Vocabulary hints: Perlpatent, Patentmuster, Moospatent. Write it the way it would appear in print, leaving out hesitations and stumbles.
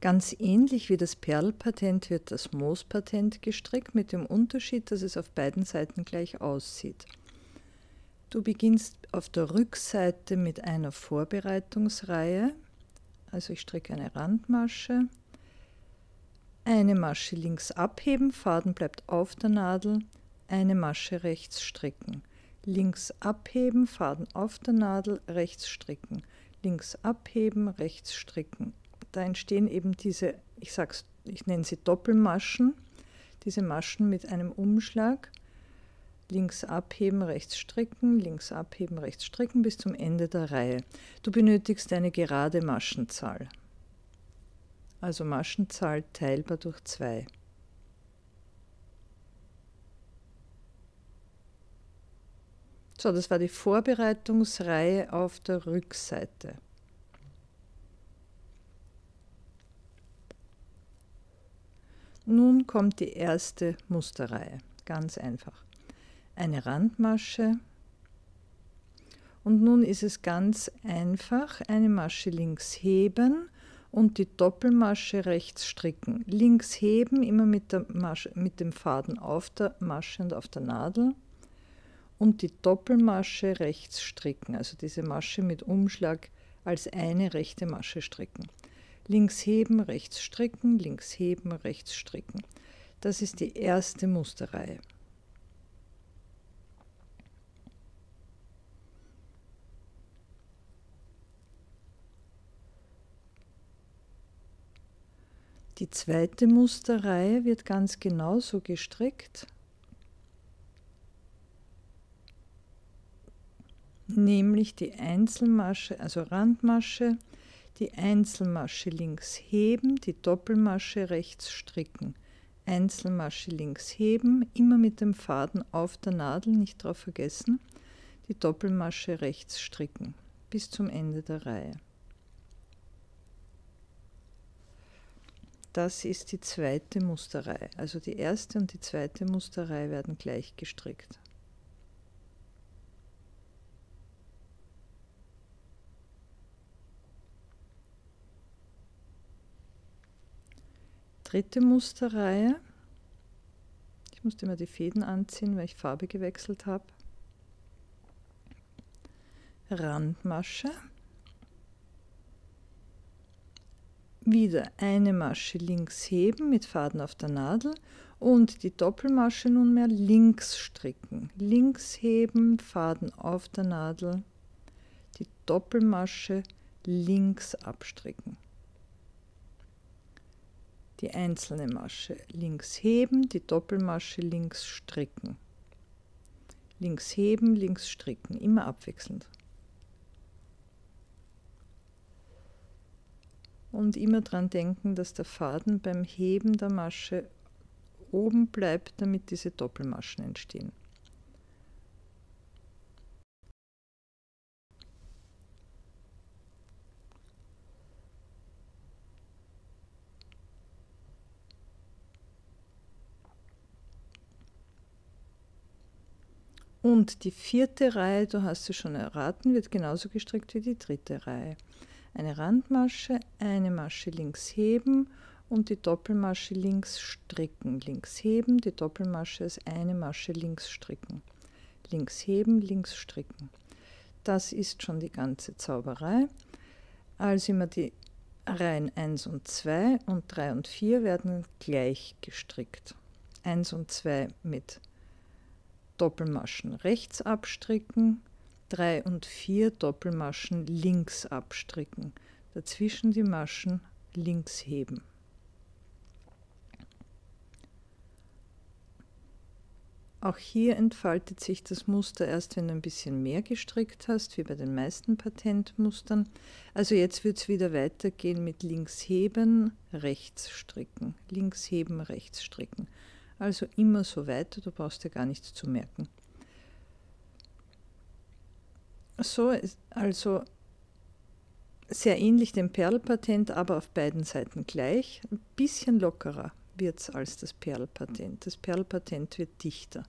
Ganz ähnlich wie das Perlpatent wird das Moospatent gestrickt, mit dem Unterschied, dass es auf beiden Seiten gleich aussieht. Du beginnst auf der Rückseite mit einer Vorbereitungsreihe, also ich stricke eine Randmasche, eine Masche links abheben, Faden bleibt auf der Nadel, eine Masche rechts stricken, links abheben, Faden auf der Nadel, rechts stricken, links abheben, rechts stricken. Da entstehen eben diese, ich nenne sie Doppelmaschen, diese Maschen mit einem Umschlag, links abheben, rechts stricken, links abheben, rechts stricken bis zum Ende der Reihe. Du benötigst eine gerade Maschenzahl, also Maschenzahl teilbar durch 2. So, das war die Vorbereitungsreihe auf der Rückseite. Nun kommt die erste Musterreihe, ganz einfach. Eine Randmasche und nun ist es ganz einfach, eine Masche links heben und die Doppelmasche rechts stricken. Links heben, immer mit dem Faden auf der Masche und auf der Nadel und die Doppelmasche rechts stricken, also diese Masche mit Umschlag als eine rechte Masche stricken. Links heben, rechts stricken, links heben, rechts stricken. Das ist die erste Musterreihe. Die zweite Musterreihe wird ganz genauso gestrickt. Nämlich die Einzelmasche, also Randmasche, die Einzelmasche links heben, die Doppelmasche rechts stricken. Einzelmasche links heben, immer mit dem Faden auf der Nadel, nicht drauf vergessen, die Doppelmasche rechts stricken, bis zum Ende der Reihe. Das ist die zweite Musterreihe. Also die erste und die zweite Musterreihe werden gleich gestrickt. Dritte Musterreihe. Ich musste immer die Fäden anziehen, weil ich Farbe gewechselt habe. Randmasche. Wieder eine Masche links heben mit Faden auf der Nadel und die Doppelmasche nunmehr links stricken. Links heben, Faden auf der Nadel, die Doppelmasche links abstricken. Die einzelne Masche links heben, die Doppelmasche links stricken. Links heben, links stricken, immer abwechselnd. Und immer daran denken, dass der Faden beim Heben der Masche oben bleibt, damit diese Doppelmaschen entstehen. Und die vierte Reihe, du hast es schon erraten, wird genauso gestrickt wie die dritte Reihe. Eine Randmasche, eine Masche links heben und die Doppelmasche links stricken. Links heben, die Doppelmasche ist eine Masche links stricken. Links heben, links stricken. Das ist schon die ganze Zauberei. Also immer die Reihen 1 und 2 und 3 und 4 werden gleich gestrickt. 1 und 2 mit Doppelmaschen rechts abstricken, 3 und 4 Doppelmaschen links abstricken, dazwischen die Maschen links heben. Auch hier entfaltet sich das Muster erst, wenn du ein bisschen mehr gestrickt hast, wie bei den meisten Patentmustern. Also jetzt wird es wieder weitergehen mit links heben, rechts stricken, links heben, rechts stricken. Also immer so weiter, du brauchst dir gar nichts zu merken. So, also sehr ähnlich dem Perlpatent, aber auf beiden Seiten gleich. Ein bisschen lockerer wird es als das Perlpatent. Das Perlpatent wird dichter.